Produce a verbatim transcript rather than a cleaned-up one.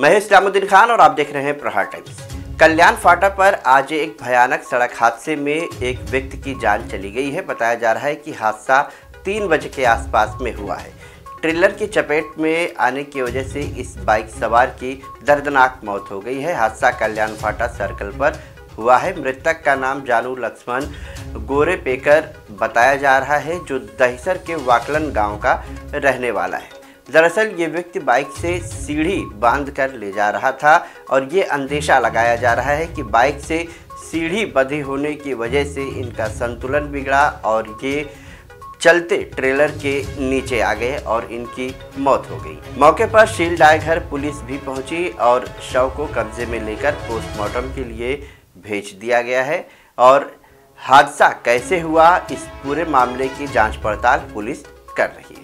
महेश इस्लामुद्दीन खान और आप देख रहे हैं प्रहार टाइम्स। कल्याण फाटा पर आज एक भयानक सड़क हादसे में एक व्यक्ति की जान चली गई है। बताया जा रहा है कि हादसा तीन बजे के आसपास में हुआ है। ट्रेलर की चपेट में आने की वजह से इस बाइक सवार की दर्दनाक मौत हो गई है। हादसा कल्याण फाटा सर्कल पर हुआ है। मृतक का नाम जानू लक्ष्मण गोरे पेकर बताया जा रहा है, जो दहिसर के वाकलन गांव का रहने वाला है। दरअसल ये व्यक्ति बाइक से सीढ़ी बांधकर ले जा रहा था और ये अंदेशा लगाया जा रहा है कि बाइक से सीढ़ी बंधी होने की वजह से इनका संतुलन बिगड़ा और ये चलते ट्रेलर के नीचे आ गए और इनकी मौत हो गई। मौके पर शील डायघर पुलिस भी पहुंची और शव को कब्जे में लेकर पोस्टमार्टम के लिए भेज दिया गया है। और हादसा कैसे हुआ, इस पूरे मामले की जांच पड़ताल पुलिस कर रही है।